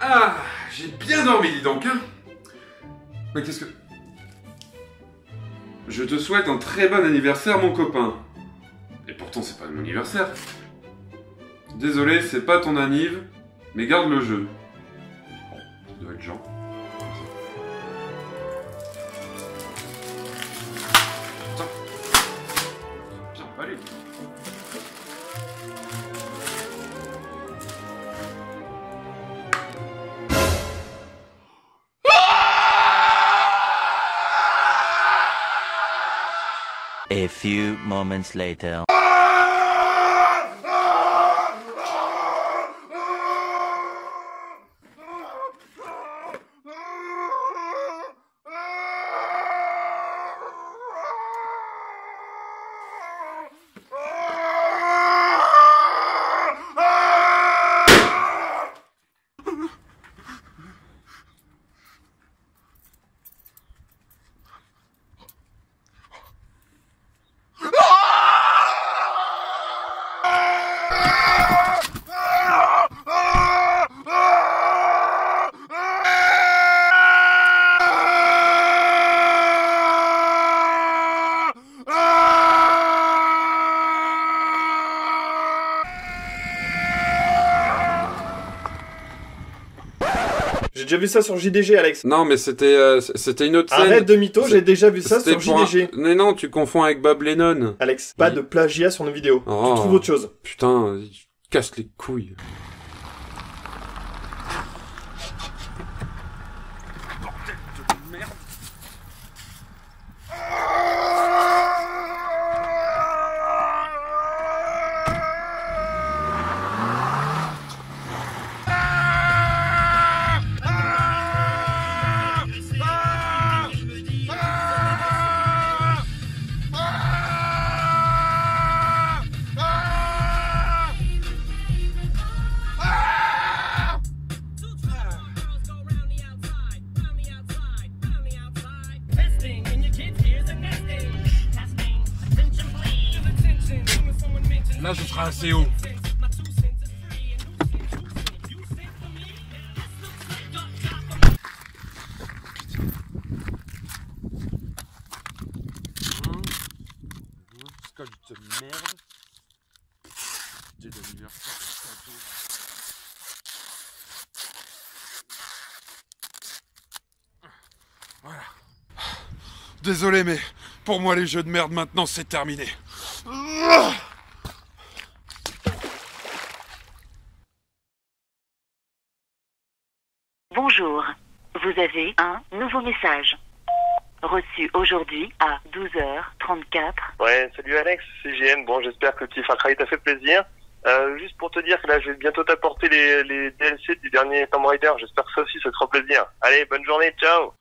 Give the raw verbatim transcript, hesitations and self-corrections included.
Ah, j'ai bien dormi, dis donc, hein. Mais qu'est-ce que... Je te souhaite un très bon anniversaire, mon copain. Et pourtant, c'est pas mon anniversaire. Désolé, c'est pas ton anniv, mais garde le jeu. Bon, ça doit être Jean. Putain. Bien emballé. A few moments later. J'ai déjà vu ça sur J D G, Alex. Non, mais c'était euh, c'était une autre scène. Arrête de mytho, j'ai déjà vu ça sur J D G. Un... Mais non, tu confonds avec Bob Lennon. Alex, pas oui. de plagiat sur nos vidéos. Oh, tu trouves autre chose. Putain, je casse les couilles. Là, ce sera assez haut. Scotch de merde. J'ai de l'anniversaire. Voilà. Désolé, mais pour moi, les jeux de merde, maintenant, c'est terminé. Bonjour, vous avez un nouveau message, reçu aujourd'hui à douze heures trente-quatre. Ouais, salut Alex, c'est G M, bon j'espère que le petit Far Cry t'a fait plaisir. Euh, juste pour te dire que là je vais bientôt t'apporter les, les D L C du dernier Tomb Raider, j'espère que ça aussi ça te fera plaisir. Allez, bonne journée, ciao.